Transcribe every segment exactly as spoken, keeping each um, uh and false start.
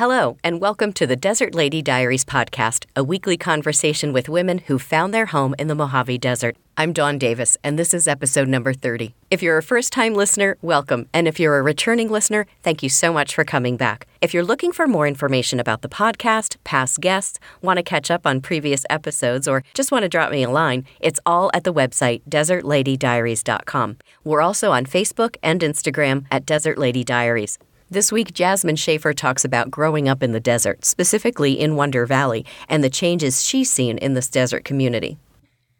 Hello, and welcome to the Desert Lady Diaries podcast, a weekly conversation with women who found their home in the Mojave Desert. I'm Dawn Davis, and this is episode number thirty. If you're a first-time listener, welcome. And if you're a returning listener, thank you so much for coming back. If you're looking for more information about the podcast, past guests, want to catch up on previous episodes, or just want to drop me a line, it's all at the website desert lady diaries dot com. We're also on Facebook and Instagram at Desert Lady Diaries. This week, Jasmine Shaffer talks about growing up in the desert, specifically in Wonder Valley, and the changes she's seen in this desert community.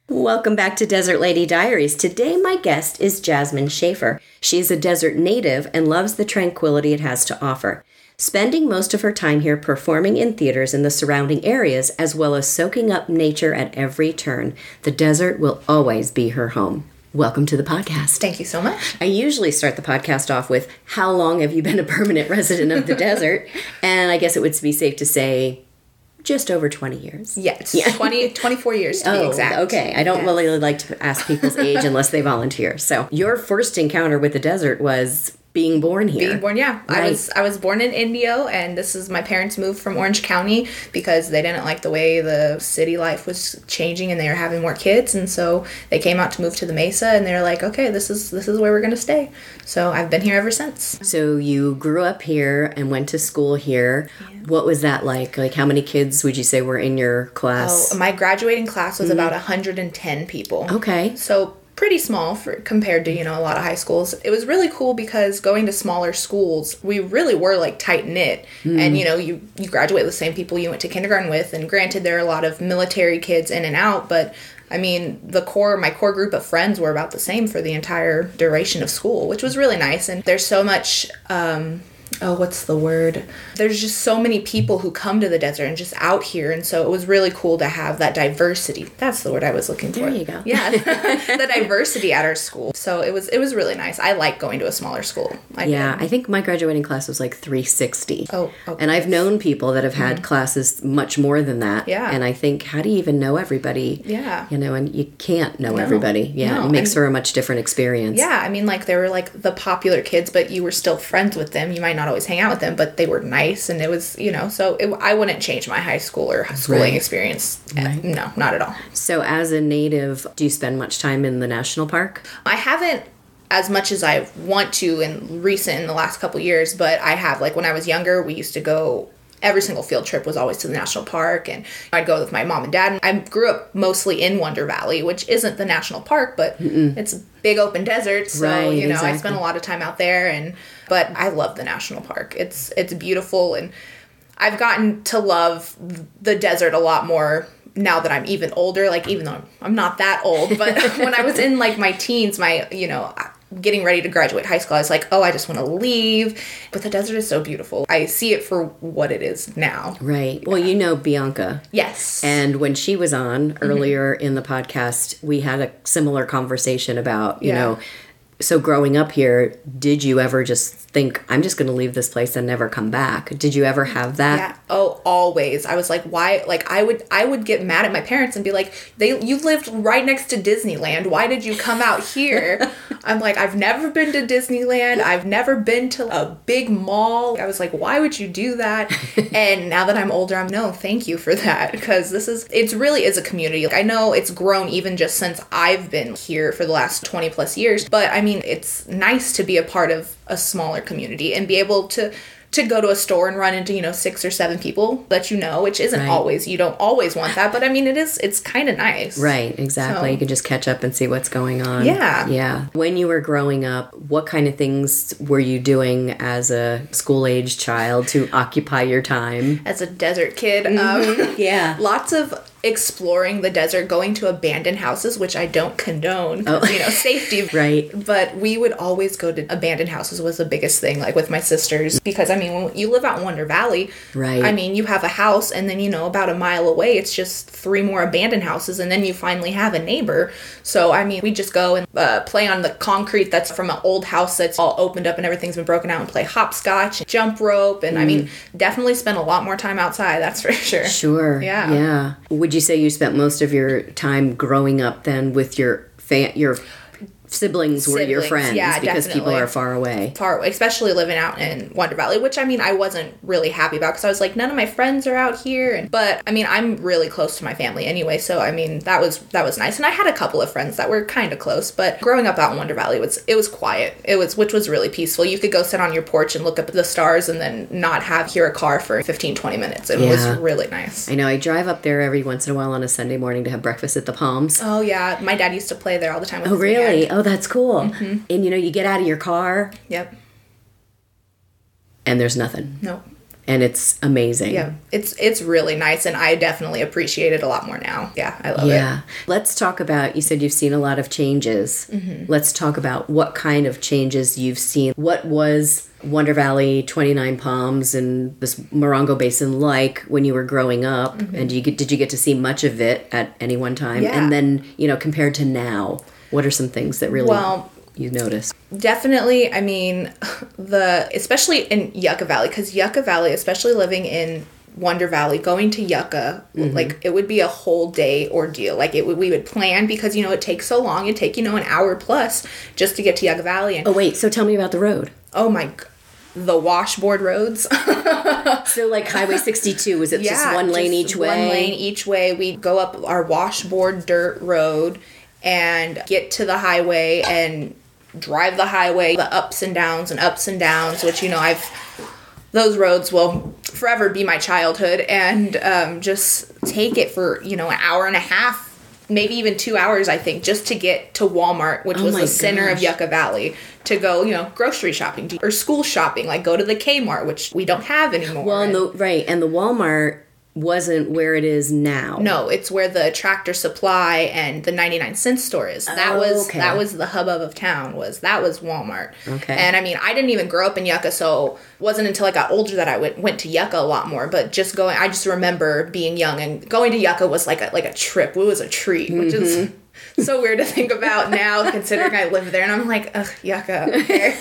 Welcome back to Desert Lady Diaries. Today, my guest is Jasmine Shaffer. She's a desert native and loves the tranquility it has to offer, spending most of her time here performing in theaters in the surrounding areas, as well as soaking up nature at every turn. The desert will always be her home. Welcome to the podcast. Thank you so much. I usually start the podcast off with, how long have you been a permanent resident of the desert? And I guess it would be safe to say just over twenty years. Yes, yeah. twenty, twenty-four years to oh, be exact. Okay. I don't yes. really like to ask people's age unless they volunteer. So your first encounter with the desert was being born here. Being born, yeah. Right. I was I was born in Indio, and this is my parents moved from Orange County because they didn't like the way the city life was changing, and they were having more kids, and so they came out to move to the Mesa, and they were like, okay, this is this is where we're gonna stay. So I've been here ever since. So you grew up here and went to school here. Yeah. What was that like? Like, how many kids would you say were in your class? Oh, my graduating class was mm-hmm. about one hundred ten people. Okay. So pretty small for, compared to, you know, a lot of high schools. It was really cool because going to smaller schools, we really were like tight knit. Mm. And, you know, you, you graduate with the same people you went to kindergarten with. And granted, there are a lot of military kids in and out, but I mean, the core, my core group of friends were about the same for the entire duration of school, which was really nice. And there's so much, um, oh, what's the word? There's just so many people who come to the desert and just out here. And so it was really cool to have that diversity. That's the word I was looking for. There you go. Yeah. The diversity at our school. So it was it was really nice. I like going to a smaller school. I yeah. Did. I think my graduating class was like three sixty. Oh, okay. And I've known people that have had mm-hmm. classes much more than that. Yeah. And I think, how do you even know everybody? Yeah. You know, and you can't know no. everybody. Yeah. No. It makes and, for a much different experience. Yeah. I mean, like, they were like the popular kids, but you were still friends with them. You might not Not always hang out with them, but they were nice, and it was, you know, so it, I wouldn't change my high school or schooling right. experience. Right. No, not at all. So as a native, do you spend much time in the national park? I haven't as much as I want to in recent, in the last couple of years, but I have. Like, when I was younger, we used to go. Every single field trip was always to the national park, and I'd go with my mom and dad. I grew up mostly in Wonder Valley, which isn't the national park, but Mm-mm. it's big open desert, so right, you know, exactly. I spent a lot of time out there, and but I love the national park. It's it's beautiful, and I've gotten to love the desert a lot more now that I'm even older. Like, even though I'm, I'm not that old, but when I was in like my teens, my you know. I, getting ready to graduate high school, I was like, oh, I just want to leave. But the desert is so beautiful. I see it for what it is now. Right. Yeah. Well, you know Bianca. Yes. And when she was on mm-hmm. earlier in the podcast, we had a similar conversation about, you yeah. know, so growing up here, did you ever just think, I'm just going to leave this place and never come back? Did you ever have that? Yeah. Oh, always. I was like, why? Like, I would I would get mad at my parents and be like, "They, you lived right next to Disneyland. Why did you come out here?" I'm like, I've never been to Disneyland. I've never been to a big mall. I was like, why would you do that? And now that I'm older, I'm no, thank you for that. Because this is, it really is a community. Like, I know it's grown even just since I've been here for the last twenty plus years. But I mean, it's nice to be a part of a smaller community and be able to to go to a store and run into, you know, six or seven people that you know, which isn't right. always, you don't always want that, but I mean, it is, it's kind of nice. Right, exactly. So, you can just catch up and see what's going on. Yeah. Yeah. When you were growing up, what kind of things were you doing as a school-aged child to occupy your time? As a desert kid? Mm-hmm. Um, yeah. Lots of exploring the desert, going to abandoned houses, which I don't condone, oh. you know, safety. Right. But we would always go to abandoned houses was the biggest thing, like with my sisters, because I mean, when you live out in Wonder Valley, right. I mean, you have a house and then, you know, about a mile away, it's just three more abandoned houses and then you finally have a neighbor. So, I mean, we just go and uh, play on the concrete that's from an old house that's all opened up and everything's been broken out and play hopscotch, and jump rope, and mm. I mean, definitely spend a lot more time outside, that's for sure. Sure. Yeah. Yeah. Would Would you say you spent most of your time growing up then with your fa- your siblings, siblings were your friends, yeah, because definitely. People are far away. Far away, especially living out in Wonder Valley, which, I mean, I wasn't really happy about because I was like, none of my friends are out here. And, but, I mean, I'm really close to my family anyway, so, I mean, that was that was nice. And I had a couple of friends that were kind of close, but growing up out in Wonder Valley, it was, it was quiet, It was which was really peaceful. You could go sit on your porch and look up at the stars and then not have hear a car for fifteen, twenty minutes. It yeah. was really nice. I know. I drive up there every once in a while on a Sunday morning to have breakfast at the Palms. Oh, yeah. My dad used to play there all the time with oh, his really? Dad. Oh, that's cool. Mm-hmm. And, you know, you get out of your car. Yep. And there's nothing. Nope. And it's amazing. Yeah, it's it's really nice, and I definitely appreciate it a lot more now. Yeah, I love yeah. it. Yeah. Let's talk about, you said you've seen a lot of changes. Mm-hmm. Let's talk about what kind of changes you've seen. What was Wonder Valley, twenty-nine Palms, and this Morongo Basin like when you were growing up? Mm-hmm. And did you, get, did you get to see much of it at any one time? Yeah. And then, you know, compared to now, what are some things that really... Well, you noticed? Definitely. I mean, the especially in Yucca Valley, because Yucca Valley, especially living in Wonder Valley, going to Yucca, mm-hmm. like, it would be a whole day ordeal. Like, it would, we would plan because, you know, it takes so long. It'd take, you know, an hour plus just to get to Yucca Valley. And, oh, wait. So tell me about the road. Oh, my God. The washboard roads. So, like, Highway sixty-two, was it yeah, just one lane just each way? One lane each way. We'd go up our washboard dirt road and get to the highway and drive the highway, the ups and downs and ups and downs, which, you know, I've, those roads will forever be my childhood, and um, just take it for, you know, an hour and a half, maybe even two hours, I think, just to get to Walmart, which oh was the center gosh. of Yucca Valley, to go, you know, grocery shopping or school shopping, like go to the Kmart, which we don't have anymore. Well, and the, right, and the Walmart wasn't where it is now. No, it's where the Tractor Supply and the ninety-nine Cent Store is. That oh, was okay. that was the hubbub of town. Was that was Walmart. Okay. And I mean, I didn't even grow up in Yucca, so it wasn't until I got older that I went went to Yucca a lot more. But just going, I just remember being young and going to Yucca was like a like a trip. It was a treat, mm-hmm. which is so weird to think about now, considering I live there, and I'm like, ugh, Yucca. Okay.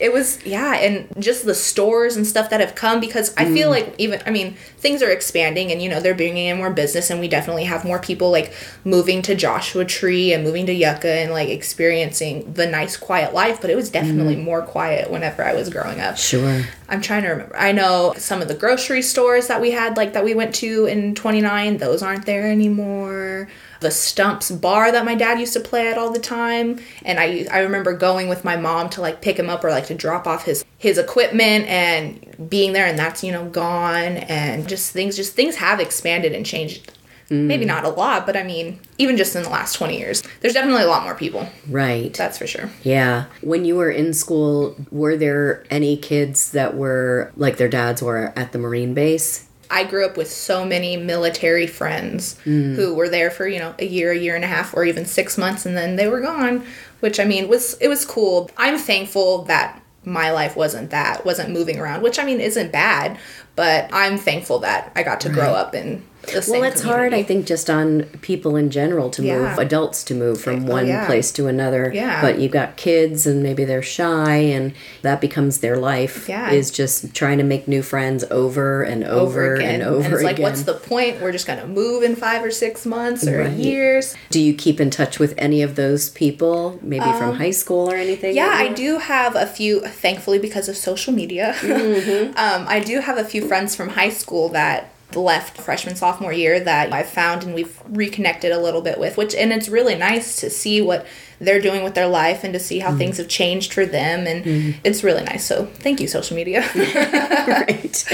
It was, yeah, and just the stores and stuff that have come, because I mm. feel like even, I mean, things are expanding, and, you know, they're bringing in more business, and we definitely have more people, like, moving to Joshua Tree and moving to Yucca and, like, experiencing the nice, quiet life, but it was definitely mm. more quiet whenever I was growing up. Sure. I'm trying to remember. I know some of the grocery stores that we had, like, that we went to in twenty-nine, those aren't there anymore. The Stumps bar that my dad used to play at all the time, and I I remember going with my mom to, like, pick him up or, like, to drop off his his equipment, and being there, and that's, you know, gone, and just things just things have expanded and changed. Mm. Maybe not a lot, but I mean, even just in the last twenty years, there's definitely a lot more people. Right. That's for sure. Yeah. When you were in school, were there any kids that were, like, their dads were at the Marine base? I grew up with so many military friends mm. who were there for, you know, a year, a year and a half, or even six months, and then they were gone, which, I mean, was it was cool. I'm thankful that my life wasn't that, wasn't moving around, which, I mean, isn't bad, but I'm thankful that I got to right. grow up in the same Well, it's community. Hard, I think, just on people in general to yeah. move, adults to move from one oh, yeah. place to another. Yeah. But you've got kids, and maybe they're shy, and that becomes their life, yeah. is just trying to make new friends over and over, over and over and it's like, again. What's the point? We're just going to move in five or six months or right. years. Do you keep in touch with any of those people, maybe um, from high school or anything? Yeah, I do have a few, thankfully, because of social media. Mm-hmm. um, I do have a few friends from high school that left freshman, sophomore year that I found, and we've reconnected a little bit with, which, and it's really nice to see what they're doing with their life and to see how mm. things have changed for them, and mm. it's really nice. So thank you, social media. Right.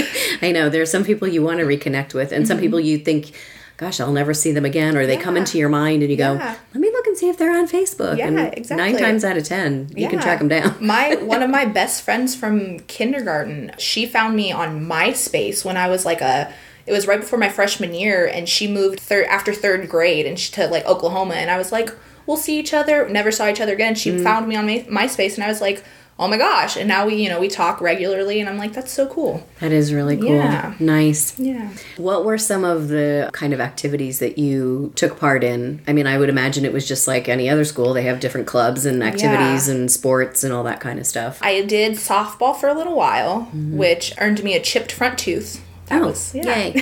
I know there are some people you want to reconnect with, and mm-hmm. some people you think, gosh, I'll never see them again, or they yeah. come into your mind and you go, yeah. let me look and see if they're on Facebook. Yeah, and exactly. Nine times out of ten, you yeah. can track them down. my One of my best friends from kindergarten, she found me on MySpace when I was like a It was right before my freshman year, and she moved third after third grade, and she to like Oklahoma, and I was like, we'll see each other. Never saw each other again. She mm. found me on my, MySpace, and I was like, oh my gosh! And now we, you know, we talk regularly, and I'm like, that's so cool. That is really cool. Yeah. Nice. Yeah. What were some of the kind of activities that you took part in? I mean, I would imagine it was just like any other school. They have different clubs and activities yeah. and sports and all that kind of stuff. I did softball for a little while, mm-hmm. which earned me a chipped front tooth. That oh, was yeah. Yay.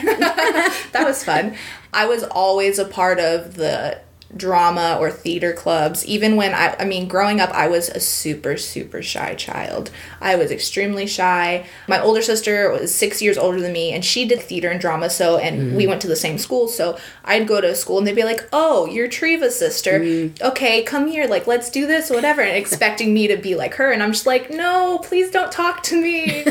That was fun. I was always a part of the drama or theater clubs. Even when I, I mean, growing up, I was a super, super shy child. I was extremely shy. My older sister was six years older than me, and she did theater and drama, so, and mm. we went to the same school, so I'd go to school, and they'd be like, oh, you're Treva's sister. Mm. Okay, come here, like, let's do this, whatever, and expecting me to be like her, and I'm just like, no, please don't talk to me.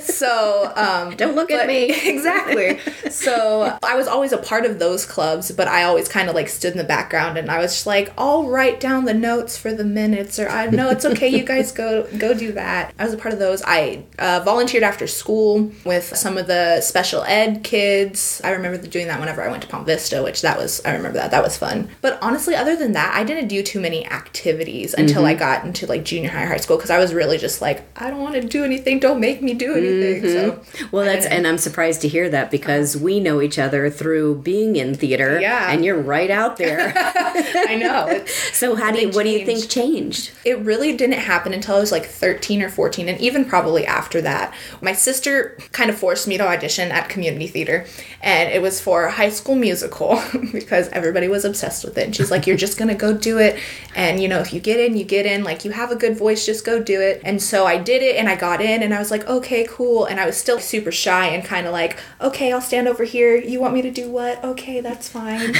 So, um... don't look but, at me. Exactly. So, I was always a part of those clubs, but I always kind of, like, stood in the background, and I was just like, I'll write down the notes for the minutes, or I know it's okay, you guys go go do that. I was a part of those. I uh, volunteered after school with some of the special ed kids. I remember doing that whenever I went to Palm Vista, which that was, I remember that. That was fun. But honestly, other than that, I didn't do too many activities until mm-hmm. I got into like junior high, high school, because I was really just like, I don't want to do anything. Don't make me do anything. Mm-hmm. So, well, that's, and I'm surprised to hear that, because we know each other through being in theater, yeah. and you're right out there. I know. So how do you, what do you think changed? It really didn't happen until I was like thirteen or fourteen, and even probably after that. My sister kind of forced me to audition at community theater, and it was for High School Musical because everybody was obsessed with it. And she's like, you're just going to go do it, and you know, if you get in, you get in. Like, you have a good voice, just go do it. And so I did it, and I got in, and I was like, okay, cool. And I was still super shy and kind of like, okay, I'll stand over here. You want me to do what? Okay, that's fine.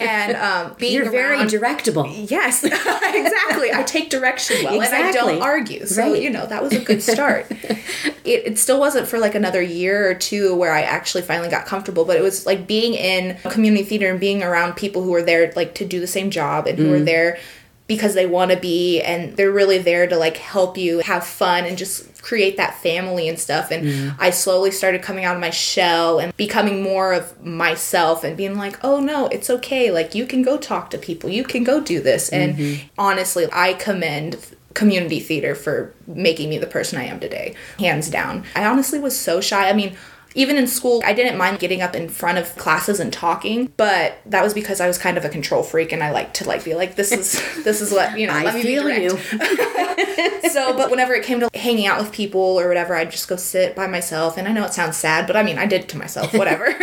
And um Being You're around. very directable. Yes, exactly. I take direction well, exactly. and I don't argue. So, right. you know, that was a good start. it, it still wasn't for like another year or two where I actually finally got comfortable, but it was like being in community theater and being around people who were there like to do the same job and who mm. were there because they want to be, and they're really there to like help you have fun and just create that family and stuff. And mm. I slowly started coming out of my shell and becoming more of myself and being like, oh no, it's okay, like you can go talk to people, you can go do this. And mm-hmm. honestly, I commend community theater for making me the person I am today, hands down. I honestly was so shy. I mean, even in school, I didn't mind getting up in front of classes and talking, but that was because I was kind of a control freak, and I liked to like be like, this is this is what, you know, I let me feel you. So, but whenever it came to hanging out with people or whatever, I'd just go sit by myself, and I know it sounds sad, but I mean, I did it to myself, whatever.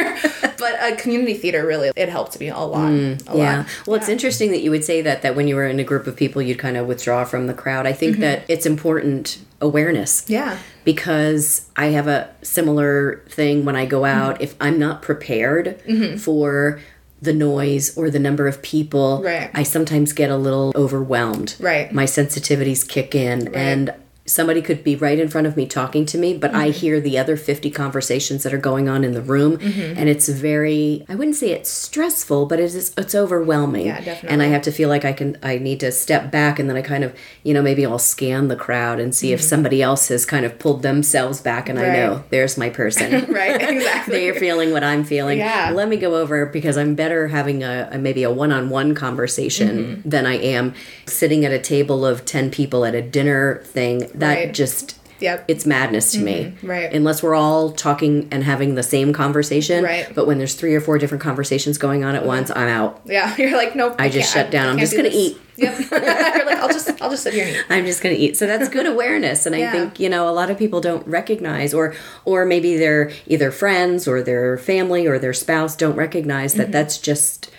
But uh, community theater really, it helped me a lot. Mm, a yeah. lot. Well, yeah. It's interesting that you would say that, that when you were in a group of people, you'd kind of withdraw from the crowd. I think mm-hmm. that it's important awareness. Yeah. Because I have a similar thing when I go out. Mm-hmm. If I'm not prepared mm-hmm. for the noise or the number of people, right. I sometimes get a little overwhelmed. Right. My sensitivities kick in. Right. And somebody could be right in front of me talking to me, but mm-hmm. I hear the other fifty conversations that are going on in the room. Mm-hmm. And it's very, I wouldn't say it's stressful, but it is, it's overwhelming. Yeah, definitely. And I have to feel like I can, I need to step back, and then I kind of, you know, maybe I'll scan the crowd and see mm-hmm. if somebody else has kind of pulled themselves back, and right. I know, there's my person. Right, exactly. They're feeling what I'm feeling. Yeah. Let me go over, because I'm better having a, a maybe a one-on-one conversation mm-hmm. than I am sitting at a table of ten people at a dinner thing. That right. just, yep. it's madness to mm-hmm. me. Right. Unless we're all talking and having the same conversation. Right. But when there's three or four different conversations going on at once, I'm out. Yeah. You're like, nope. I just shut down. I I'm just going to eat. Yep. You're like, I'll just, I'll just sit here and eat. I'm just going to eat. So that's good awareness. And yeah. I think, you know, a lot of people don't recognize, or, or maybe their either friends or their family or their spouse don't recognize that mm-hmm. that's just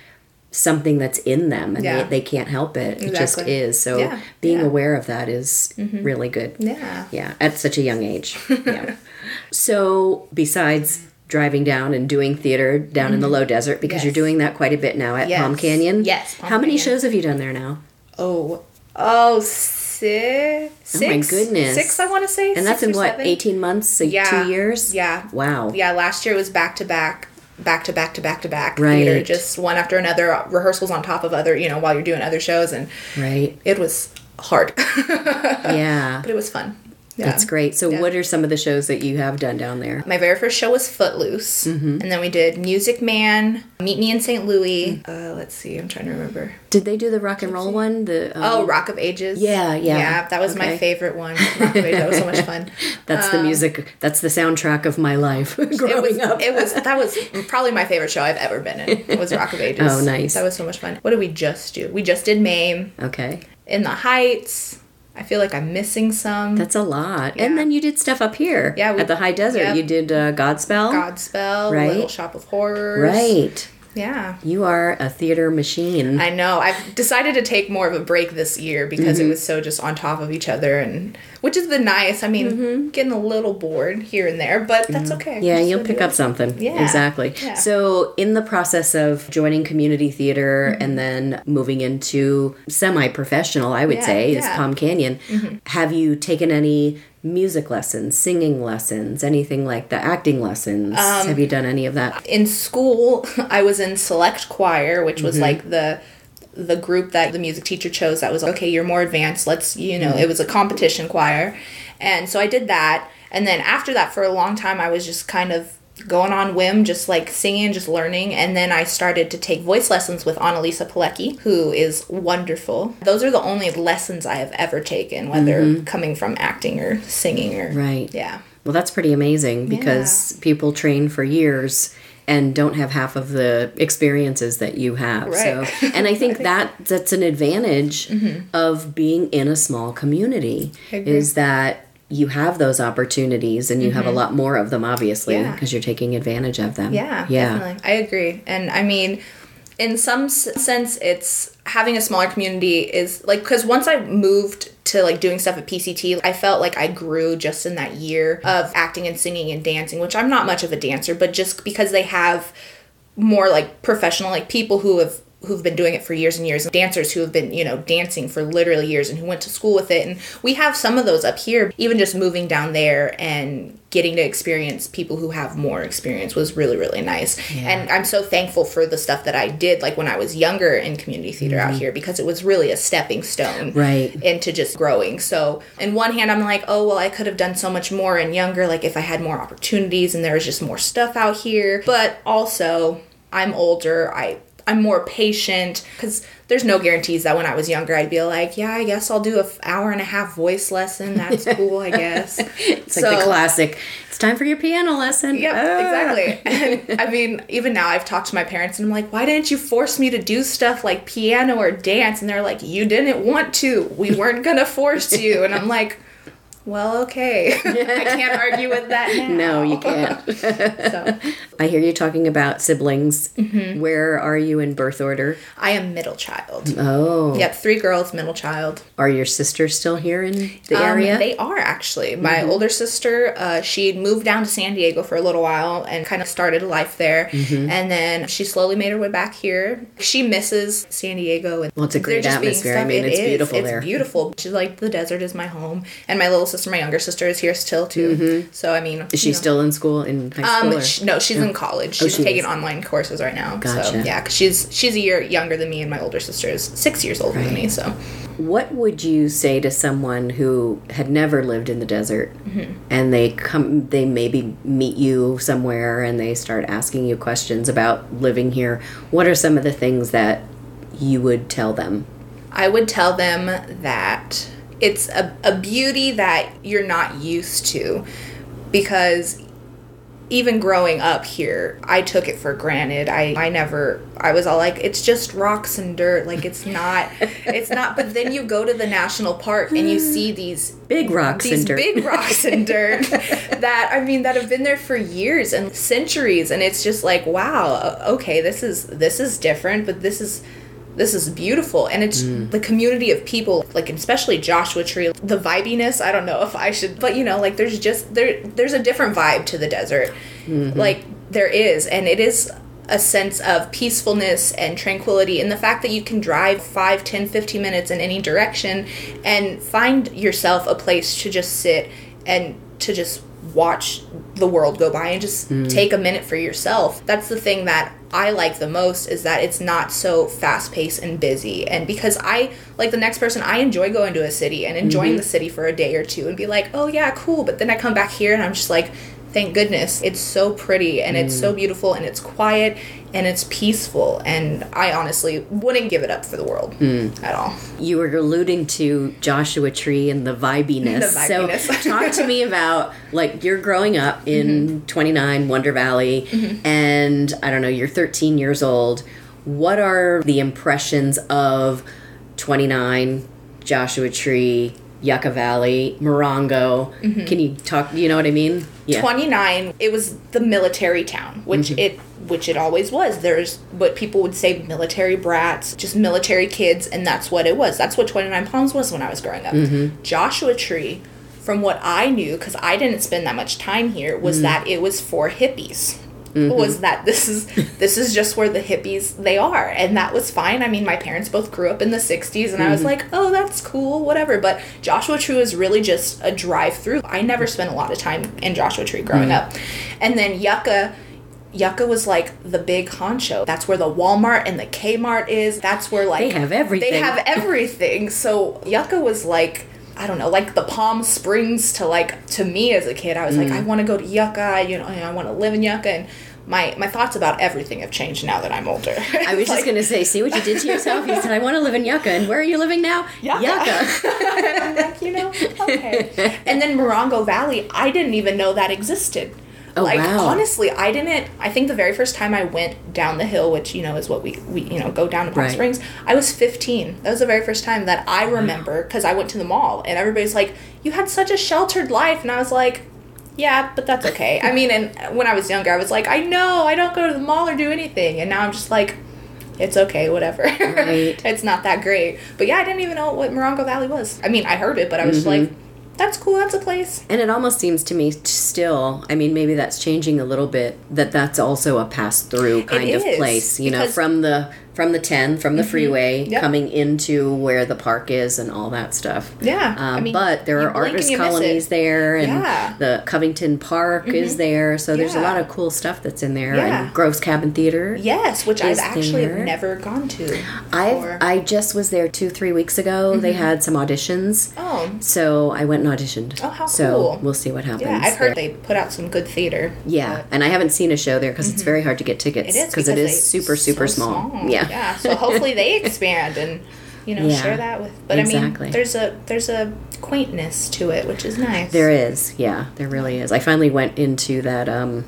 something that's in them, and yeah. they, they can't help it. Exactly. It just is. So yeah. being yeah. aware of that is mm-hmm. really good. Yeah. Yeah. At such a young age. Yeah. So besides driving down and doing theater down mm-hmm. in the low desert, because yes. you're doing that quite a bit now at yes. Palm Canyon. Yes. Palm How many Canyon. shows have you done there now? Oh, oh, six. Six, oh my goodness. Six, I want to say. And six, that's in what, seven? eighteen months? So yeah. two years? Yeah. Wow. Yeah. Last year was back to back. back to back to back to back right. theater, just one after another, rehearsals on top of other, you know, while you're doing other shows, and right. it was hard. Yeah. But it was fun. Yeah. That's great. So yeah. what are some of the shows that you have done down there? My very first show was Footloose, mm-hmm. and then we did Music Man, Meet Me in Saint Louis. Mm. Uh, let's see, I'm trying to remember. Did they do the rock and roll one? The um... Oh, Rock of Ages. Yeah, yeah. Yeah, that was okay. my favorite one. Rock of Ages, that was so much fun. That's um, the music, that's the soundtrack of my life growing it was, up. It was, that was probably my favorite show I've ever been in, was Rock of Ages. Oh, nice. That was so much fun. What did we just do? We just did Mame. Okay. In the Heights. I feel like I'm missing some. That's a lot. Yeah. And then you did stuff up here yeah, we, at the High Desert. Yep. You did uh, Godspell. Godspell. Right. Little Shop of Horrors. Right. Yeah. You are a theater machine. I know. I've decided to take more of a break this year because mm-hmm. it was so just on top of each other, and which is the nice. I mean, mm-hmm. getting a little bored here and there, but that's okay. Yeah, you'll pick up something. Yeah. Exactly. Yeah. So in the process of joining community theater mm-hmm. and then moving into semi-professional, I would yeah, say, yeah. is Palm Canyon, mm-hmm. have you taken any music lessons, singing lessons, anything like the acting lessons? Um, Have you done any of that? In school, I was in select choir, which was mm-hmm. like the the group that the music teacher chose. That was like, okay, you're more advanced. Let's, you know, mm-hmm. it was a competition choir, and so I did that. And then after that, for a long time, I was just kind of going on whim, just like singing, just learning. And then I started to take voice lessons with Annalisa Pilecki, who is wonderful. Those are the only lessons I have ever taken, whether mm-hmm. coming from acting or singing or right. Yeah. Well, that's pretty amazing because yeah. people train for years and don't have half of the experiences that you have. Right. So, and I think that that's an advantage mm-hmm. of being in a small community, is that you have those opportunities, and you mm-hmm. have a lot more of them, obviously, because yeah. you're taking advantage of them. Yeah, yeah, definitely. I agree. And I mean, in some s- sense, it's having a smaller community is like, because once I moved to like doing stuff at P C T, I felt like I grew just in that year of acting and singing and dancing, which I'm not much of a dancer, but just because they have more like professional, like people who have who've been doing it for years and years, and dancers who have been, you know, dancing for literally years and who went to school with it. And we have some of those up here. Even just moving down there and getting to experience people who have more experience was really, really nice. Yeah. And I'm so thankful for the stuff that I did, like when I was younger in community theater mm-hmm. out here, because it was really a stepping stone right. into just growing. So on one hand, I'm like, oh, well, I could have done so much more and younger, like if I had more opportunities and there was just more stuff out here. But also, I'm older. I... I'm more patient, because there's no guarantees that when I was younger, I'd be like, yeah, I guess I'll do an hour and a half voice lesson. That's cool, I guess. It's so, like the classic, it's time for your piano lesson. Yep, ah. exactly. And I mean, even now I've talked to my parents and I'm like, why didn't you force me to do stuff like piano or dance? And they're like, you didn't want to. We weren't going to force you. And I'm like, well, okay. I can't argue with that now. No, you can't. So. I hear you talking about siblings. Mm-hmm. Where are you in birth order? I am middle child. Oh. Yep, three girls, middle child. Are your sisters still here in the um, area? They are, actually. My mm-hmm. older sister, uh, she moved down to San Diego for a little while and kind of started life there. Mm-hmm. And then she slowly made her way back here. She misses San Diego. And well, it's a great atmosphere. I mean, it it's is. beautiful it's there. It's beautiful. She's like, the desert is my home. And my little sister, my younger sister, is here still too. Mm-hmm. So I mean, is she know. still in school in high school? Um, she, no, she's no. in college. She's oh, she taking is. online courses right now. Gotcha. So yeah, because she's she's a year younger than me, and my older sister is six years older right. than me. So, what would you say to someone who had never lived in the desert, mm-hmm. and they come, they maybe meet you somewhere, and they start asking you questions about living here? What are some of the things that you would tell them? I would tell them that it's a, a beauty that you're not used to, because even growing up here, I took it for granted. I, I never, I was all like, it's just rocks and dirt. Like, it's not, it's not. But then you go to the national park and you see these big rocks these and dirt. These big rocks and dirt that, I mean, that have been there for years and centuries. And it's just like, wow, okay, this is, this is different, but this is, This is beautiful. And it's mm. the community of people, like especially Joshua Tree, the vibiness, I don't know if I should, but you know, like there's just, there. there's a different vibe to the desert. Mm-hmm. Like there is, and it is a sense of peacefulness and tranquility, and the fact that you can drive five, ten, fifteen minutes in any direction and find yourself a place to just sit and to just watch the world go by and just mm. take a minute for yourself. That's the thing that I like the most, is that it's not so fast-paced and busy. And because I, like the next person, I enjoy going to a city and enjoying mm-hmm. the city for a day or two and be like, oh yeah, cool. But then I come back here and I'm just like, thank goodness. It's so pretty and mm. it's so beautiful and it's quiet and it's peaceful. And I honestly wouldn't give it up for the world mm. at all. You were alluding to Joshua Tree and the vibiness. The vibiness. So talk to me about, like, you're growing up in mm-hmm. twenty-nine Wonder Valley mm-hmm. and, I don't know, you're thirteen years old. What are the impressions of twenty-nine, Joshua Tree, Yucca Valley, Morongo? Mm-hmm. Can you talk, you know what I mean? Yeah. twenty-nine, it was the military town, which mm-hmm. it which it always was. There's what people would say military brats, just military kids, and that's what it was. That's what twenty-nine Palms was when I was growing up. Mm-hmm. Joshua Tree, from what I knew, because I didn't spend that much time here, was mm-hmm. that it was for hippies. Mm-hmm. Was that this is this is just where the hippies they are, and that was fine. I mean, my parents both grew up in the sixties, and mm-hmm. I was like, oh, that's cool, whatever. But Joshua Tree is really just a drive-through. I never spent a lot of time in Joshua Tree growing mm-hmm. up. And then Yucca Yucca was like the big honcho. That's where the Walmart and the Kmart is. That's where like they have everything. They have everything. So Yucca was like, I don't know, like the Palm Springs to like, to me as a kid, I was mm. like, I want to go to Yucca, you know, I want to live in Yucca. And my, my thoughts about everything have changed now that I'm older. I was like, just going to say, see what you did to yourself? You said, I want to live in Yucca. And where are you living now? Yucca. Yucca. And I'm like, you know, okay. And then Morongo Valley, I didn't even know that existed. Oh, like, wow. Honestly, I didn't, I think the very first time I went down the hill, which, you know, is what we, we you know, go down to Palm right. Springs, I was fifteen. That was the very first time that I remember, because I went to the mall, and everybody's like, you had such a sheltered life, and I was like, yeah, but that's okay. I mean, and when I was younger, I was like, I know, I don't go to the mall or do anything, and now I'm just like, it's okay, whatever. Right. It's not that great. But yeah, I didn't even know what Morongo Valley was. I mean, I heard it, but I was mm-hmm. just like, that's cool, that's a place. And it almost seems to me still, I mean, maybe that's changing a little bit, that that's also a pass-through kind of place, you know, from the from the ten, from the mm-hmm. freeway, yep. coming into where the park is and all that stuff. Yeah. Um, I mean, but there are artist colonies there, and yeah. the Covington Park mm-hmm. is there, so there's yeah. a lot of cool stuff that's in there. Yeah. And Grove's Cabin Theater. Yes, which I've actually there. never gone to. I I just was there two, three weeks ago. Mm-hmm. They had some auditions. Oh. So I went and auditioned. Oh, how cool. So we'll see what happens. Yeah, I've heard there. They put out some good theater. Yeah, and I haven't seen a show there because mm-hmm. it's very hard to get tickets. It is, because it is super, super so small. small. Yeah. Yeah, so hopefully they expand and, you know, yeah, share that with. But exactly. I mean, there's a there's a quaintness to it, which is nice. There is, yeah, there really is. I finally went into that um,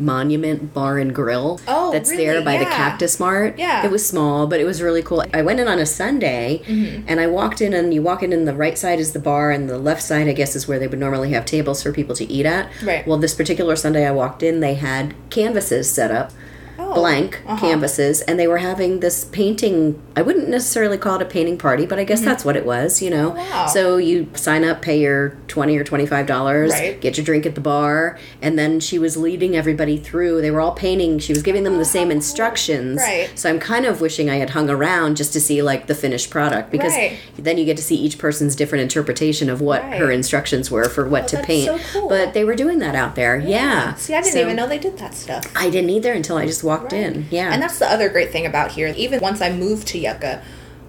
Monument Bar and Grill oh, that's really? there by yeah. the Cactus Mart. Yeah, it was small, but it was really cool. I went in on a Sunday, mm-hmm. and I walked in, and you walk in, and the right side is the bar, and the left side, I guess, is where they would normally have tables for people to eat at. Right. Well, this particular Sunday I walked in, they had canvases set up. Oh, blank uh-huh. canvases, and they were having this painting. I wouldn't necessarily call it a painting party, but I guess mm-hmm. that's what it was, you know. Wow. So you sign up, pay your twenty or twenty-five dollars, right. get your drink at the bar, and then she was leading everybody through. They were all painting. She was giving them oh, the same instructions. Right. So I'm kind of wishing I had hung around just to see, like, the finished product, because right. then you get to see each person's different interpretation of what right. her instructions were for what oh, to that's paint. So cool. But they were doing that out there. Yeah. yeah. See, I didn't so, even know they did that stuff. I didn't either until I just walked right. in. Yeah. And that's the other great thing about here. Even once I moved to Yucca,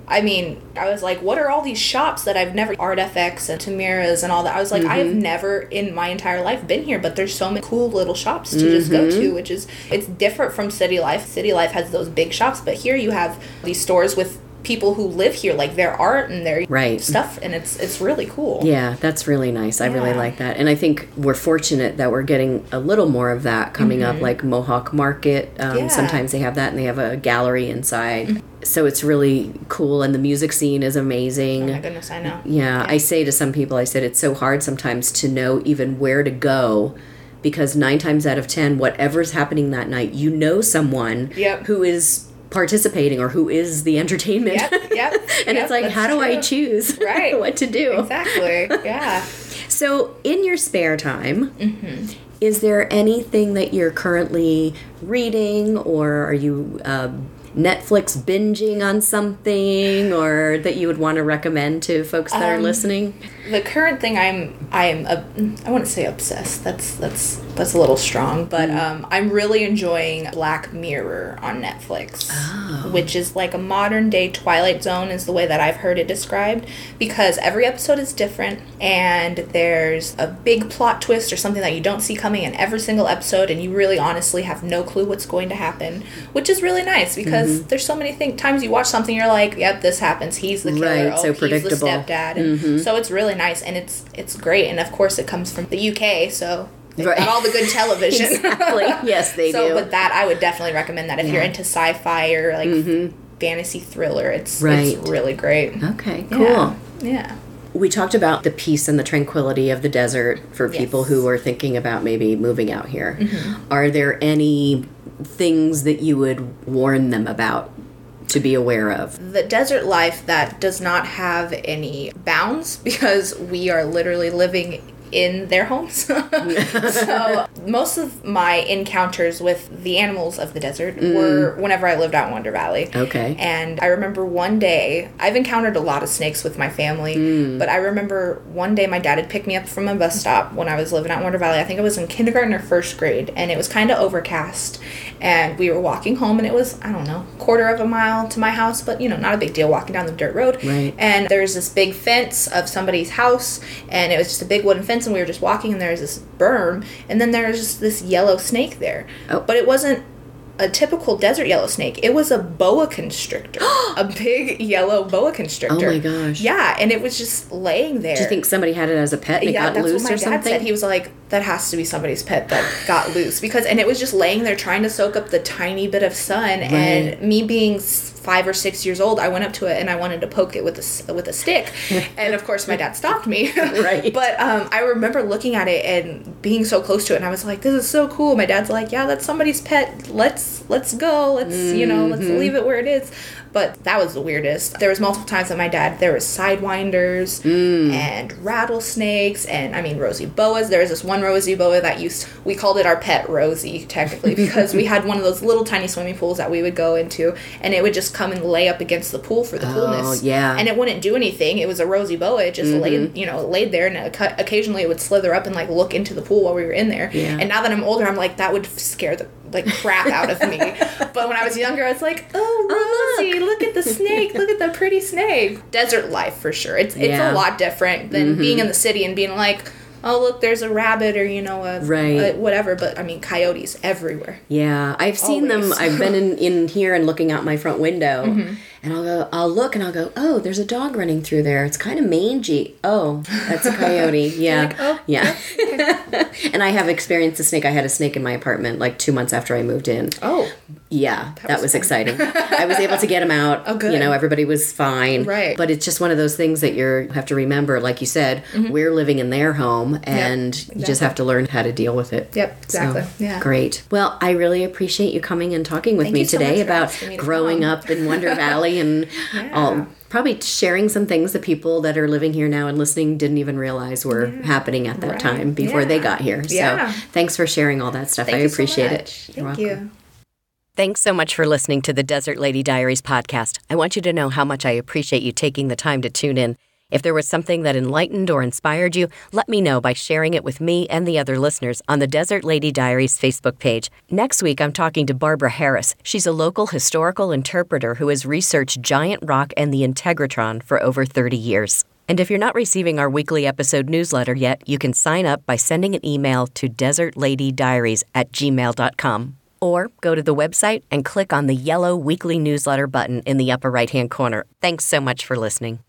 I mean, I was like, what are all these shops that I've never, Art F X and Tamira's and all that. I was like, mm-hmm. I have never in my entire life been here, but there's so many cool little shops to mm-hmm. just go to, which is, it's different from city life. City life has those big shops, but here you have these stores with people who live here, like their art and their right. stuff, and it's it's really cool. Yeah, that's really nice. I yeah. really like that. And I think we're fortunate that we're getting a little more of that coming mm-hmm. up, like Mohawk Market. Um, yeah. Sometimes they have that, and they have a gallery inside. Mm-hmm. So it's really cool, and the music scene is amazing. Oh my goodness, I know. Yeah, yeah, I say to some people, I said, it's so hard sometimes to know even where to go, because nine times out of ten, whatever's happening that night, you know someone yep. who is participating or who is the entertainment. Yep, yep. And yep, it's like, how do true. I choose right. what to do? Exactly, yeah. So in your spare time, mm-hmm. is there anything that you're currently reading, or are you uh, Netflix binging on something, or that you would want to recommend to folks that um, are listening? The current thing I'm, I'm, a, I wouldn't say obsessed. That's, that's, that's a little strong, but um, I'm really enjoying Black Mirror on Netflix, oh. which is like a modern day Twilight Zone is the way that I've heard it described, because every episode is different, and there's a big plot twist or something that you don't see coming in every single episode, and you really honestly have no clue what's going to happen, which is really nice, because mm-hmm. there's so many things, times you watch something, you're like, yep, this happens, he's the killer, right, oh, so he's predictable. The stepdad, and mm-hmm. so it's really nice, and it's it's great, and of course it comes from the U K, so... They've right. got all the good television. Exactly. Yes, they so, do. So, but that, I would definitely recommend that if yeah. you're into sci-fi or, like, mm-hmm. fantasy thriller. It's, right. it's really great. Okay, cool. Yeah. yeah. We talked about the peace and the tranquility of the desert for yes. people who are thinking about maybe moving out here. Mm-hmm. Are there any things that you would warn them about to be aware of? The desert life that does not have any bounds, because we are literally living in their homes. So most of my encounters with the animals of the desert mm. were whenever I lived out in Wonder Valley. Okay. And I remember one day, I've encountered a lot of snakes with my family, mm. but I remember one day my dad had picked me up from a bus stop when I was living out in Wonder Valley. I think I was in kindergarten or first grade, and it was kind of overcast. And we were walking home, and it was, I don't know, quarter of a mile to my house, but, you know, not a big deal walking down the dirt road. Right. And there was this big fence of somebody's house, and it was just a big wooden fence, and we were just walking, and there was this berm, and then there was just this yellow snake there. Oh. But it wasn't a typical desert yellow snake. It was a boa constrictor. A big yellow boa constrictor. Oh my gosh. Yeah, and it was just laying there. Do you think somebody had it as a pet and yeah, it got loose or something? Yeah, that's what my dad said. He was like, that has to be somebody's pet that got loose. Because, and it was just laying there trying to soak up the tiny bit of sun. Right. And me being five or six years old, I went up to it and I wanted to poke it with a, with a stick. And of course my dad stopped me. Right. But um, I remember looking at it and being so close to it. And I was like, this is so cool. My dad's like, yeah, that's somebody's pet. Let's, let's go. Let's, mm-hmm. you know, let's leave it where it is. But that was the weirdest. There was multiple times that my dad, there was sidewinders mm. and rattlesnakes and, I mean, rosy boas. There was this one rosy boa that used, we called it our pet Rosie, technically, because we had one of those little tiny swimming pools that we would go into, and it would just come and lay up against the pool for the oh, coolness. Yeah. And it wouldn't do anything. It was a rosy boa. It just mm-hmm. laid, you know, laid there, and it, occasionally it would slither up and, like, look into the pool while we were in there. Yeah. And now that I'm older, I'm like, that would scare the like crap out of me. But when I was younger, I was like, oh, Rosie, oh, look. look at the snake. Look at the pretty snake. Desert life, for sure. It's yeah. it's a lot different than mm-hmm. being in the city and being like, oh, look, there's a rabbit, or, you know, a, right. a whatever. But, I mean, coyotes everywhere. Yeah. I've seen Always. them. I've been in, in here and looking out my front window. Mm-hmm. And I'll go, I'll look and I'll go, oh, there's a dog running through there. It's kind of mangy. Oh, that's a coyote. Yeah. Like, oh, yeah. Okay. And I have experienced a snake. I had a snake in my apartment like two months after I moved in. Oh. Yeah. That, that was, was exciting. I was able to get him out. Oh, good. You know, everybody was fine. Right. But it's just one of those things that you have to remember. Like you said, mm-hmm. we're living in their home, and yep, exactly. you just have to learn how to deal with it. Yep. Exactly. So, yeah. Great. Well, I really appreciate you coming and talking with Thank me you today so much about for asking me to growing come. Up in Wonder Valley. And yeah. all, probably sharing some things that people that are living here now and listening didn't even realize were yeah. happening at that right. time before yeah. they got here. So yeah. thanks for sharing all that stuff. Thank I you appreciate so much. It. Thank You're you. Welcome. Thanks so much for listening to the Desert Lady Diaries podcast. I want you to know how much I appreciate you taking the time to tune in. If there was something that enlightened or inspired you, let me know by sharing it with me and the other listeners on the Desert Lady Diaries Facebook page. Next week, I'm talking to Barbara Harris. She's a local historical interpreter who has researched Giant Rock and the Integratron for over thirty years. And if you're not receiving our weekly episode newsletter yet, you can sign up by sending an email to desertladydiaries at gmail dot com. Or go to the website and click on the yellow weekly newsletter button in the upper right-hand corner. Thanks so much for listening.